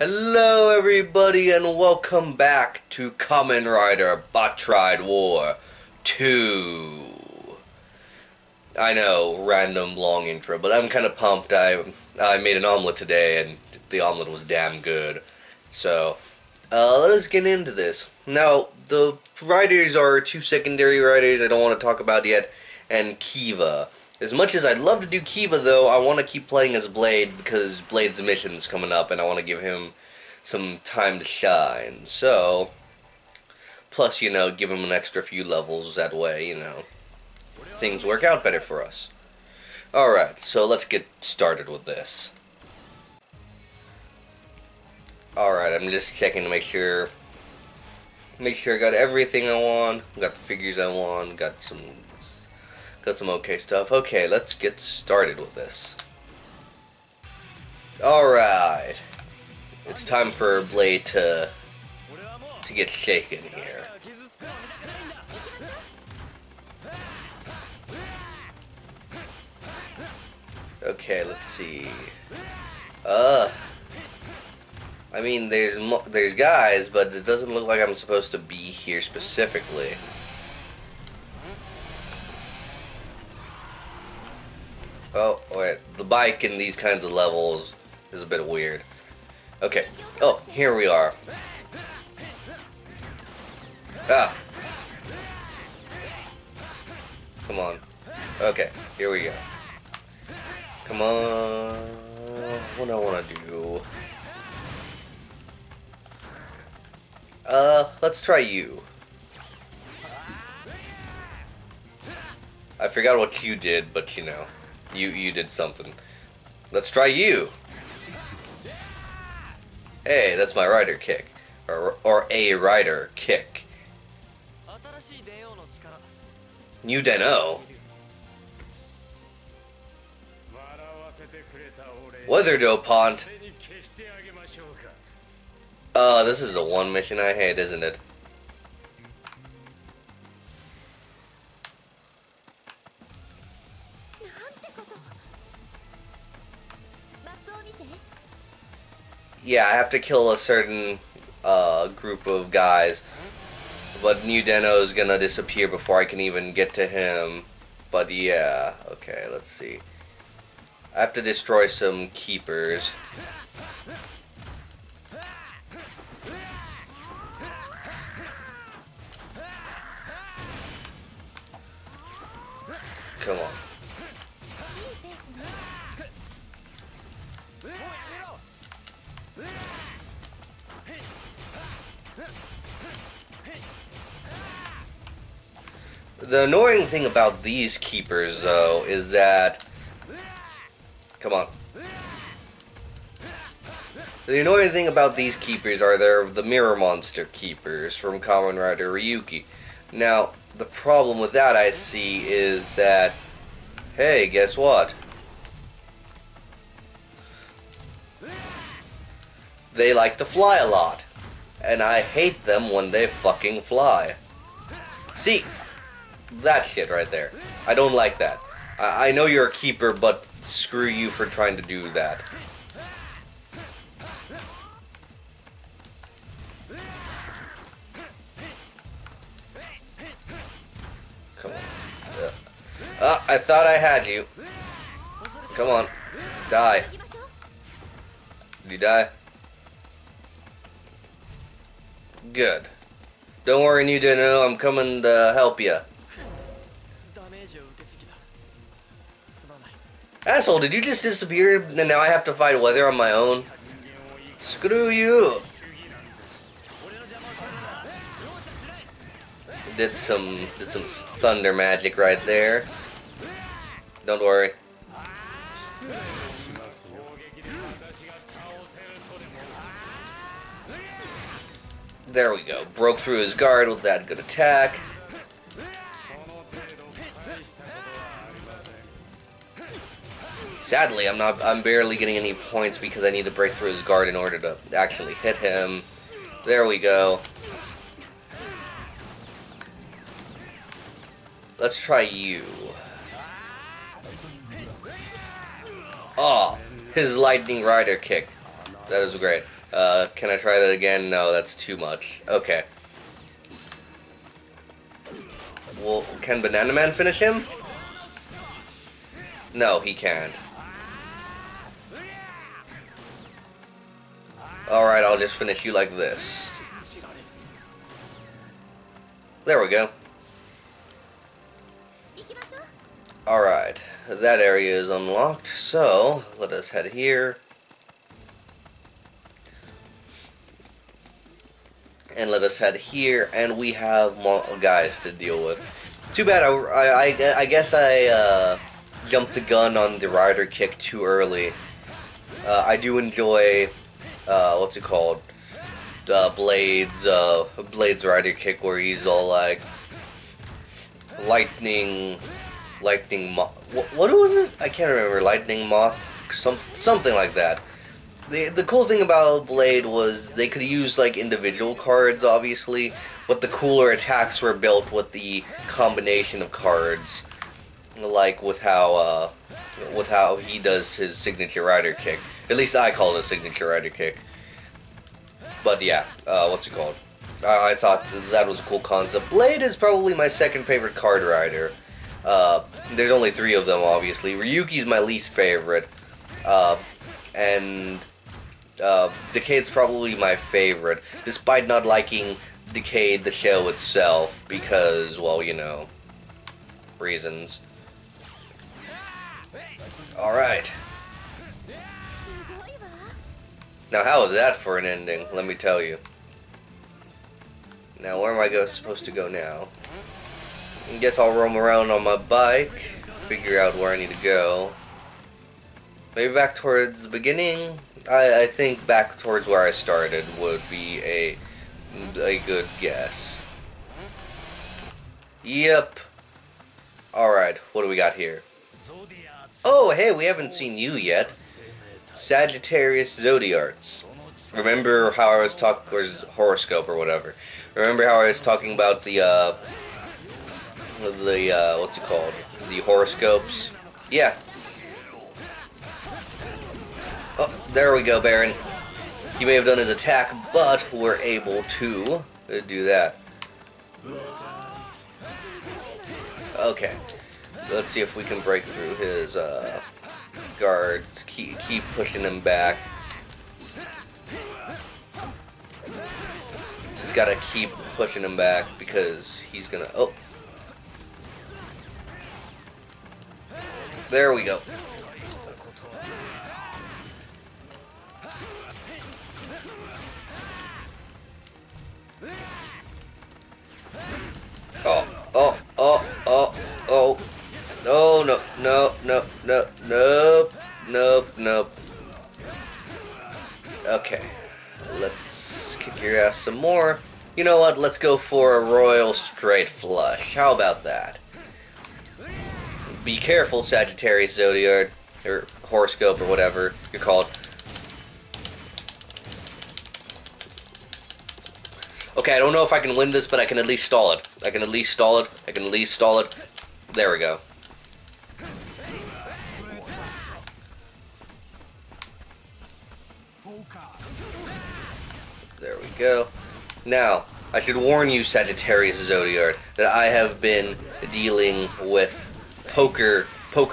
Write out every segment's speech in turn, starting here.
Hello everybody and welcome back to Kamen Rider Battride War 2. I know, random long intro, but I'm kind of pumped. I made an omelet today and the omelet was damn good. So, let's get into this. Now, the riders are two secondary riders I don't want to talk about yet, and Kiva. As much as I'd love to do Kiva, though, I want to keep playing as Blade because Blade's mission's coming up, and I want to give him some time to shine. So, plus, you know, give him an extra few levels. That way, you know, things work out better for us. Alright, so let's get started with this. Alright, I'm just checking to make sure I got everything I want, got the figures I want, got some okay stuff. Okay, let's get started with this. Alright. It's time for Blade to get shaken here. Okay, let's see. I mean, there's guys, but it doesn't look like I'm supposed to be here specifically. Oh, wait. The bike in these kinds of levels is a bit weird. Okay. Oh, here we are. Ah. Come on. Okay. Here we go. Come on. What do I want to do? Let's try you. I forgot what you did, but you know. You did something. Let's try you. Hey, that's my rider kick. Or a rider kick. New Den-O. Weather Dopant. This is the one mission I hate, isn't it? Yeah, I have to kill a certain group of guys, but New Den-O is gonna disappear before I can even get to him. But yeah, okay, let's see. I have to destroy some keepers. Come on. The annoying thing about these keepers, though, is that... Come on. The annoying thing about these keepers are they're the Mirror Monster keepers from Kamen Rider Ryuki. Now, the problem with that, I see, is that... Hey, guess what? They like to fly a lot. And I hate them when they fucking fly. See? That shit right there. I don't like that. I know you're a keeper, but screw you for trying to do that. Come on. I thought I had you. Come on. Die. Did you die? Good. Don't worry, New Den-O. I'm coming to help you. Asshole, did you just disappear and now I have to fight weather on my own? Screw you! Did some thunder magic right there. Don't worry. There we go. Broke through his guard with that good attack. Sadly, I'm barely getting any points because I need to break through his guard in order to actually hit him. There we go. Let's try you. Oh, his lightning rider kick. That is great. Can I try that again? No, that's too much. Okay. Well, can Banana Man finish him? No, he can't. Alright, I'll just finish you like this. There we go. Alright, that area is unlocked, so let us head here. And let us head here, and we have more guys to deal with. Too bad, I guess I jumped the gun on the rider kick too early. I do enjoy, what's it called? Blade's rider kick, where he's all like, Lightning Mock. What was it? I can't remember. Lightning Mock? Something like that. The cool thing about Blade was they could use, like, individual cards, obviously, but the cooler attacks were built with the combination of cards. Like, with how he does his signature rider kick. At least I call it a signature rider kick. But, yeah. What's it called? I thought that was a cool concept. Blade is probably my second favorite card rider. There's only three of them, obviously. Ryuki's my least favorite, and Decade's probably my favorite, despite not liking Decade, the show itself, because, well, you know, reasons. Alright. Now, how is that for an ending? Let me tell you. Now, where am I supposed to go now? I guess I'll roam around on my bike, figure out where I need to go. Maybe back towards the beginning? I think back towards where I started would be a good guess. Yep. Alright, what do we got here? Oh, hey, we haven't seen you yet. Sagittarius zodiac. Remember how I was talking, or horoscope or whatever. Remember how I was talking about the what's it called? The horoscopes. Yeah. Oh, there we go, Baron. He may have done his attack, but we're able to do that. Okay. Let's see if we can break through his guards. Keep pushing him back. Just gotta keep pushing him back because he's gonna... Oh! There we go. Oh, nope. Okay, let's kick your ass some more. You know what, let's go for a royal straight flush. How about that? Be careful, Sagittarius Zodiac, or horoscope, or whatever you're called. Okay, I don't know if I can win this, but I can at least stall it. I can at least stall it. There we go. There we go. Now, I should warn you, Sagittarius Zodiac, that I have been dealing with Poker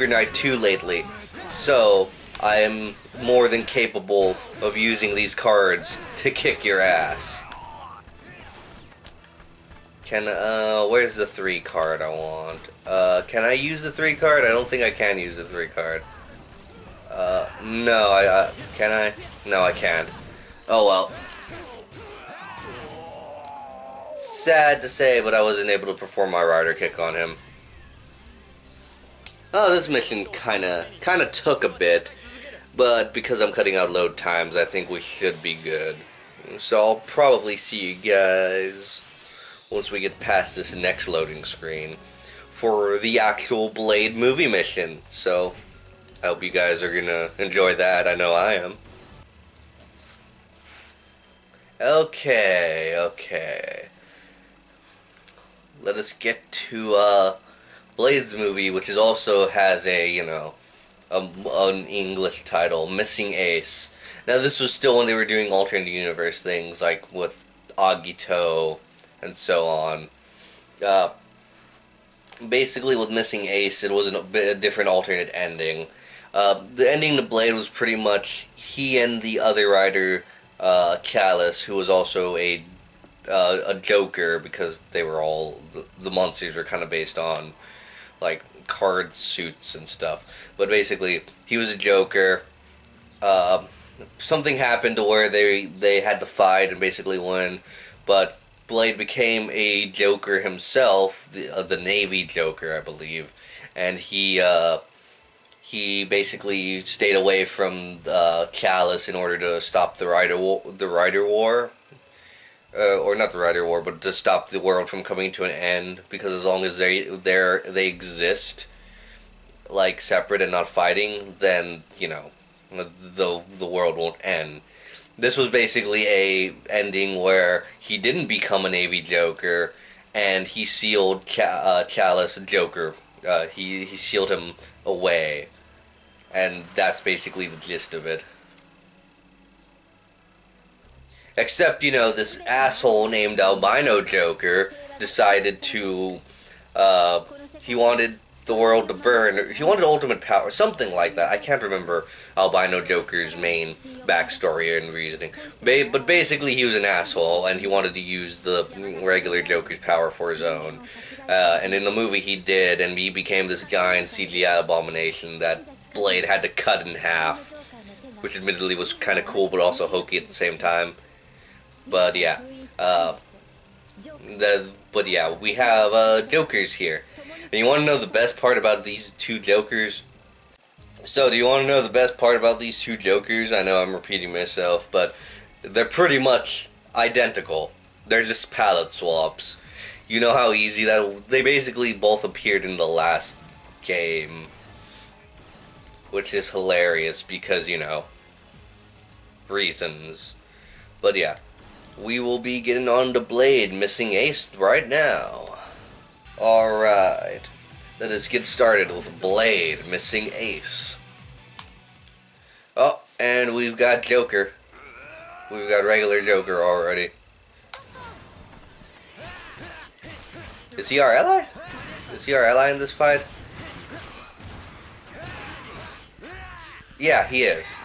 Night 2 lately, so I am more than capable of using these cards to kick your ass. Can, where's the 3 card I want? Can I use the 3 card? I don't think I can use the 3 card. No, can I? No, I can't. Oh well. Sad to say, but I wasn't able to perform my rider kick on him. Oh, this mission kinda took a bit, but because I'm cutting out load times, I think we should be good. So I'll probably see you guys once we get past this next loading screen for the actual Blade movie mission. So I hope you guys are gonna enjoy that. I know I am. Okay. Let us get to, Blade's movie, which is also has a, you know, an English title, Missing Ace. Now this was still when they were doing alternate universe things, like with Agito and so on. Basically with Missing Ace, it was a different alternate ending. The ending to Blade was pretty much he and the other rider, Chalice, who was also a Joker, because they were all, the monsters were kind of based on, like, card suits and stuff. But basically, he was a Joker. Something happened to where they had to fight and basically win, but Blade became a Joker himself, the Navy Joker, I believe, and he basically stayed away from Chalice in order to stop the Rider War, or not the Rider War, but to stop the world from coming to an end. Because as long as they exist, like separate and not fighting, then you know the world won't end. This was basically a ending where he didn't become a Navy Joker, and he sealed Chalice Joker. He sealed him away, and that's basically the gist of it. Except, you know, this asshole named Albino Joker decided to, he wanted the world to burn, or he wanted ultimate power, something like that. I can't remember Albino Joker's main backstory and reasoning. But basically he was an asshole, and he wanted to use the regular Joker's power for his own. And in the movie he did, and he became this giant CGI abomination that Blade had to cut in half. Which admittedly was kind of cool, but also hokey at the same time. But yeah, we have Jokers here. And you want to know the best part about these two Jokers? I know I'm repeating myself, but they're pretty much identical. They're just palette swaps. You know how easy that... They basically both appeared in the last game. Which is hilarious because, you know, reasons. But yeah, we will be getting on to Blade Missing Ace right now. Alright, let us get started with Blade Missing Ace. Oh, and we've got Joker. We've got regular Joker already. Is he our ally? Is he our ally in this fight? Yeah, he is.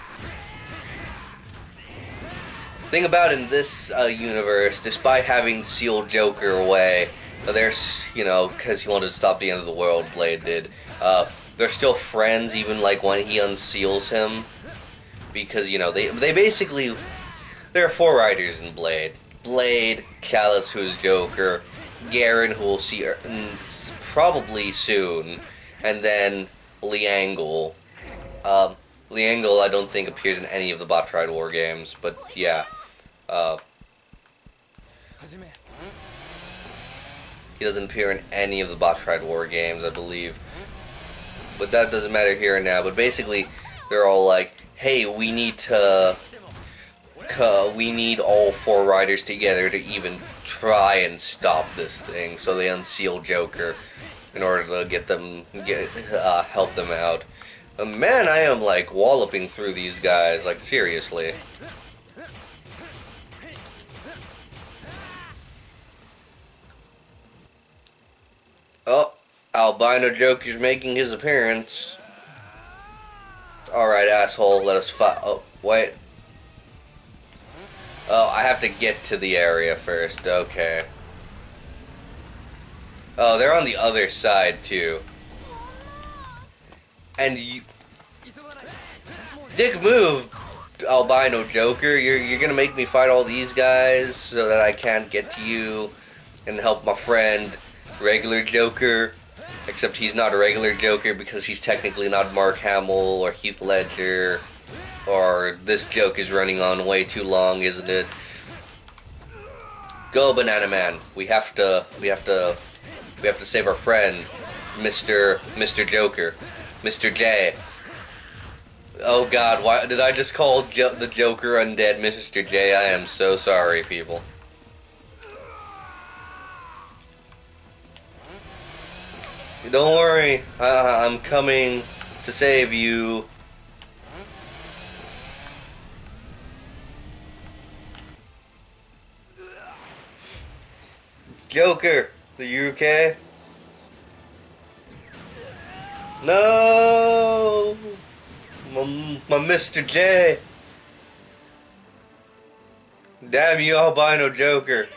The thing about in this universe, despite having sealed Joker away, there's, you know, because he wanted to stop the end of the world, Blade did. They're still friends, even like when he unseals him, because you know they basically, there are four riders in Blade: Chalice, who's Joker, Garen, who we'll see probably soon, and then Leangle. Leangle, I don't think appears in any of the Battride War games, but yeah, he doesn't appear in any of the Battride War games, I believe, but that doesn't matter here and now. But basically, they're all like, "Hey, we need all four riders together to even try and stop this thing." So they unseal Joker in order to help them out. Man, I am, like, walloping through these guys, like, seriously. Oh, Albino Joker's making his appearance. Alright, asshole, let us fight. Oh, wait. Oh, I have to get to the area first, okay. Oh, they're on the other side, too. And you... Dick move, Albino Joker. You're gonna make me fight all these guys so that I can't get to you and help my friend, regular Joker. Except he's not a regular Joker because he's technically not Mark Hamill or Heath Ledger. Or this joke is running on way too long, isn't it? Go, Banana Man. We have to save our friend, Mr. Joker. Mr. J. Oh god, why did I just call the Joker undead Mr. J? I am so sorry, people. Don't worry, I'm coming to save you. Joker, are you okay? No, my Mr. J. Damn you, Albino Joker.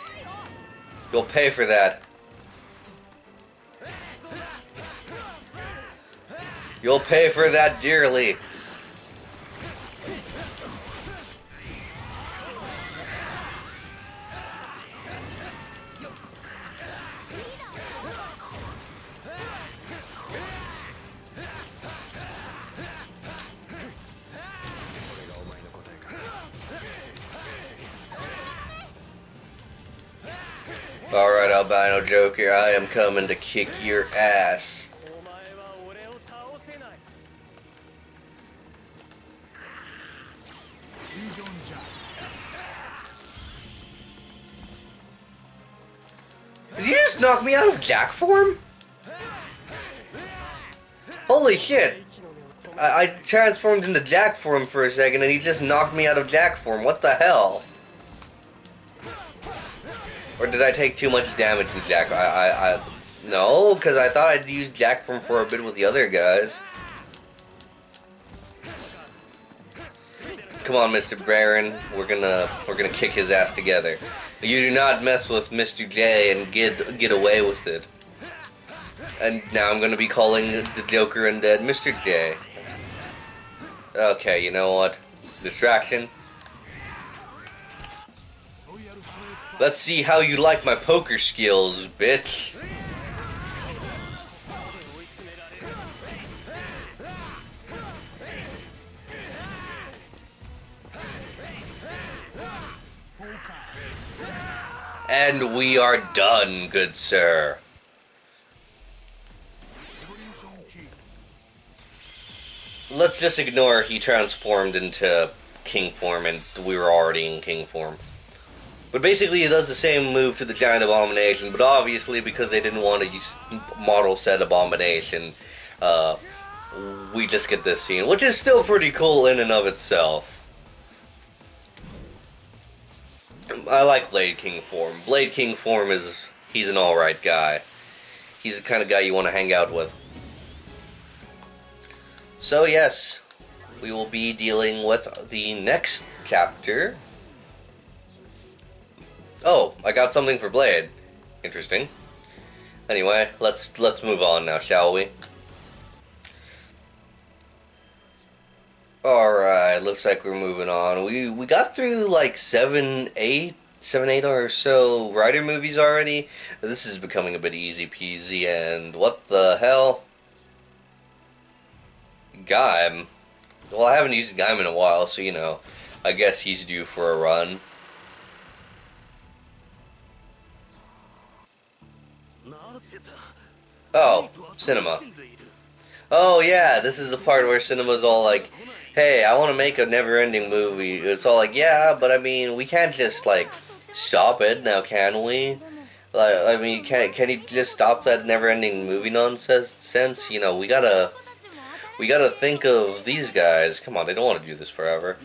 You'll pay for that. You'll pay for that dearly. Alright, Albino Joker, I am coming to kick your ass. Did you just knock me out of Jack form? Holy shit! I transformed into Jack form for a second and he just knocked me out of Jack form. What the hell? Or did I take too much damage in Jack? No, because I thought I'd use Jack form for a bit with the other guys. Come on, Mr. Baron, we're gonna kick his ass together. You do not mess with Mr. J and get away with it. And now I'm gonna be calling the Joker undead Mr. J. Okay, you know what? Distraction. Let's see how you like my poker skills, bitch. And we are done, good sir. Let's just ignore he transformed into King form and we were already in King form. But basically it does the same move to the giant abomination, but obviously because they didn't want to use model set abomination, we just get this scene, which is still pretty cool in and of itself. I like Blade King form. Blade King form is, he's an alright guy. He's the kind of guy you want to hang out with. So yes, we will be dealing with the next chapter. Oh, I got something for Blade. Interesting. Anyway, let's move on now, shall we? Alright, looks like we're moving on. We got through like seven, eight or so Rider movies already. This is becoming a bit easy peasy, and what the hell? Gaim. Well, I haven't used Gaim in a while, so you know, I guess he's due for a run. Oh, Cinema. Oh yeah, this is the part where Cinema's all like, hey, I want to make a never-ending movie. It's all like, yeah, but I mean, we can't just, like, stop it now, can we? Like, I mean, can he just stop that never-ending movie nonsense? You know, we gotta think of these guys. Come on, they don't want to do this forever.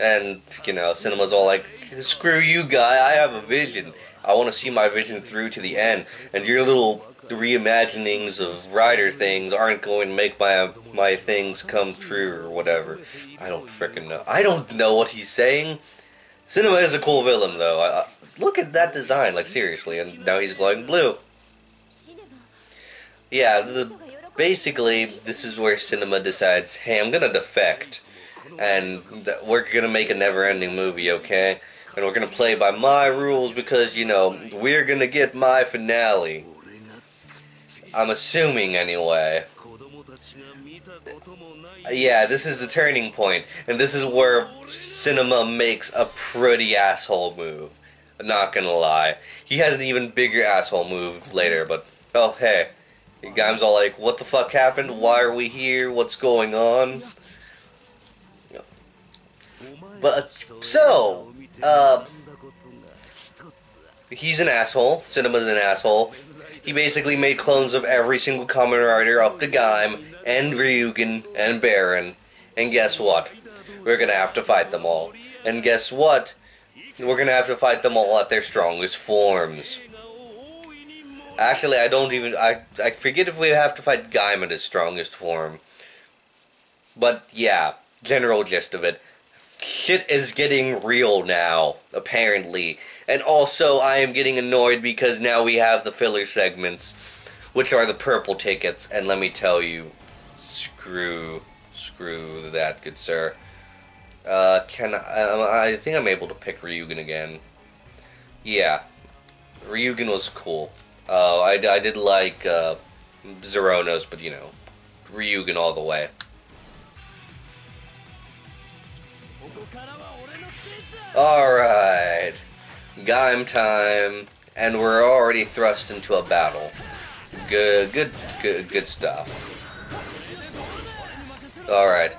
And, you know, Cinema's all like, screw you, guy, I have a vision. I want to see my vision through to the end. And your little reimaginings of Rider things aren't going to make my things come true or whatever. I don't frickin' know. I don't know what he's saying. Cinema is a cool villain, though. Look at that design, like, seriously. And now he's glowing blue. Yeah, basically, this is where Cinema decides, hey, I'm gonna defect. And we're gonna make a never-ending movie, okay? And we're gonna play by my rules because, you know, we're gonna get my finale. I'm assuming, anyway. Yeah, this is the turning point, and this is where Cinema makes a pretty asshole move. I'm not gonna lie. He has an even bigger asshole move later, but, oh, hey. Gaim's all like, what the fuck happened? Why are we here? What's going on? But, so, he's an asshole. Cinema's an asshole. He basically made clones of every single Kamen Rider up to Gaim, and Ryugen, and Baron. And guess what? We're gonna have to fight them all. And guess what? We're gonna have to fight them all at their strongest forms. Actually, I don't even... I forget if we have to fight Gaim at his strongest form. But, yeah. General gist of it. Shit is getting real now, apparently. And also, I am getting annoyed because now we have the filler segments, which are the purple tickets. And let me tell you, screw that, good sir. I think I'm able to pick Ryugen again. Yeah. Ryugen was cool. I did like Zeronos, but you know, Ryugen all the way. Alright, Gaim time, and we're already thrust into a battle. Good stuff. Alright,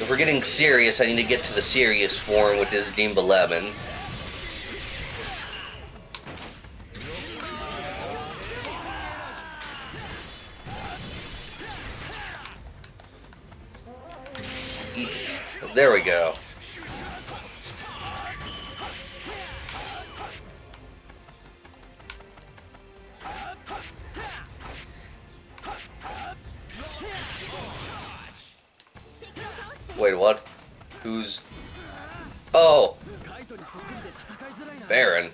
if we're getting serious, I need to get to the serious form, which is Deem 11. There we go. Wait, what? Who's... Oh! Baron.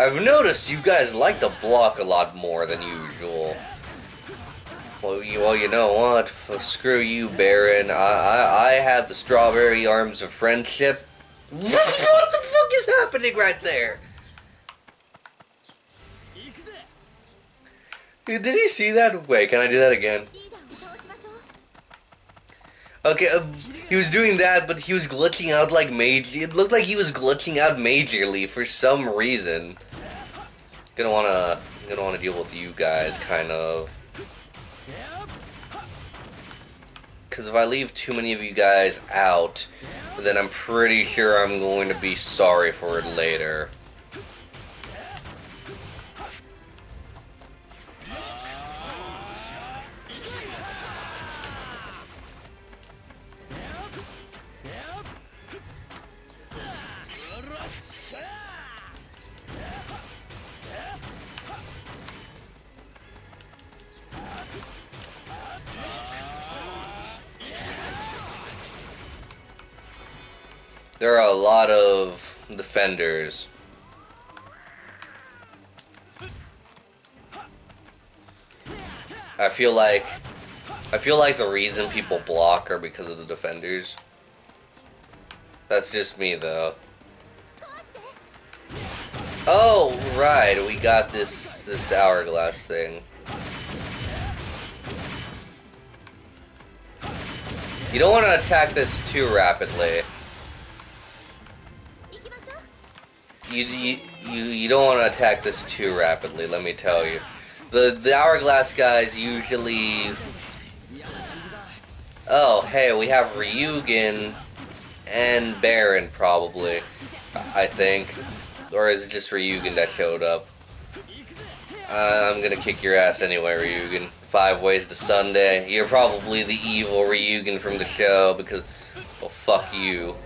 I've noticed you guys like to block a lot more than usual. Well, you know what? Screw you, Baron. I have the strawberry arms of friendship. What the fuck is happening right there? Did you see that? Wait, can I do that again? Okay, he was doing that, but he was glitching out like major. It looked like he was glitching out majorly for some reason. Gonna wanna deal with you guys, kind of. Because if I leave too many of you guys out, then I'm pretty sure I'm going to be sorry for it later. There are a lot of defenders. I feel like the reason people block are because of the defenders. That's just me though. Oh right, we got this hourglass thing. You don't want to attack this too rapidly. You don't want to attack this too rapidly, let me tell you. The hourglass guys usually... Oh, hey, we have Ryugen and Baron, probably, I think. Or is it just Ryugen that showed up? I'm gonna kick your ass anyway, Ryugen. 5 ways to Sunday. You're probably the evil Ryugen from the show, because... Well, fuck you.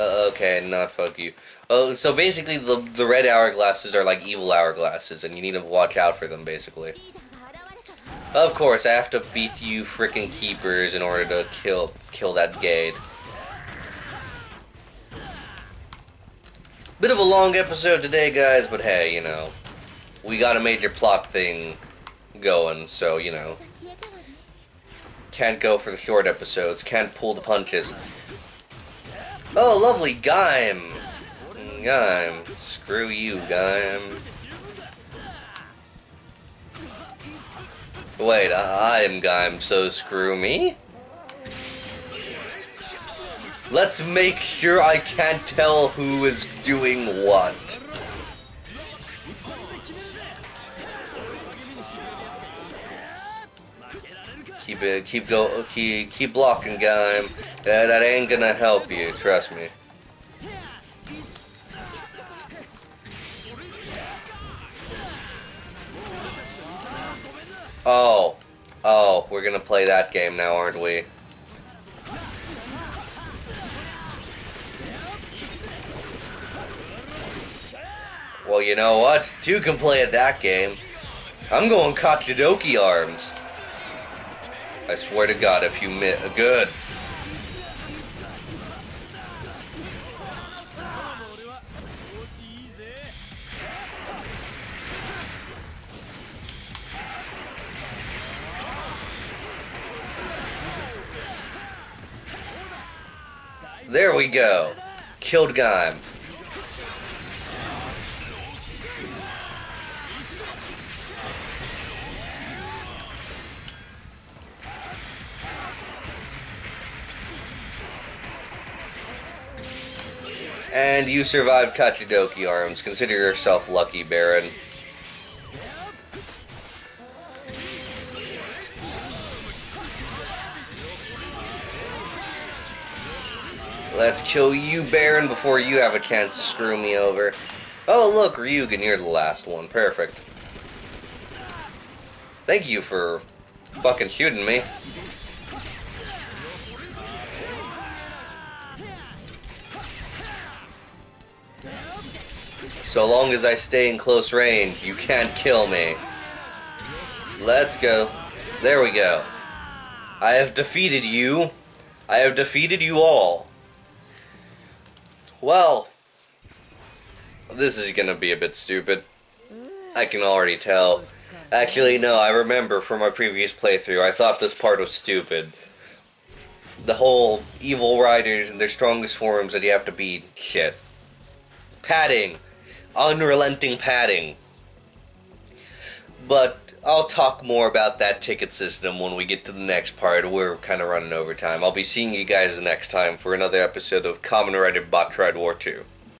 Okay, not fuck you. Oh, so basically the red hourglasses are like evil hourglasses, and you need to watch out for them, basically. Of course, I have to beat you frickin' keepers in order to kill that gate. Bit of a long episode today, guys, but hey, you know, we got a major plot thing going, so, you know. Can't go for the short episodes, can't pull the punches. Oh, lovely, Gaim! Gaim. Screw you, Gaim. Wait, I am Gaim, so screw me? Let's make sure I can't tell who is doing what. Keep blocking, Gaim. That ain't gonna help you, trust me. Oh. Oh, we're gonna play that game now, aren't we? Well, you know what? Two can play at that game. I'm going Kachidoki arms. I swear to God, if you miss... Good. There we go. Killed Gaim. And you survived Kachidoki arms. Consider yourself lucky, Baron. Let's kill you, Baron, before you have a chance to screw me over. Oh, look, Ryugen, you're the last one. Perfect. Thank you for fucking shooting me. So long as I stay in close range, you can't kill me. Let's go. There we go. I have defeated you. I have defeated you all. Well, this is gonna be a bit stupid. I can already tell. Actually, no, I remember from my previous playthrough, I thought this part was stupid. The whole evil riders and their strongest forms that you have to beat. Shit. Padding. Unrelenting padding. But I'll talk more about that ticket system when we get to the next part. We're kind of running over time. I'll be seeing you guys next time for another episode of Kamen Rider Battride War 2.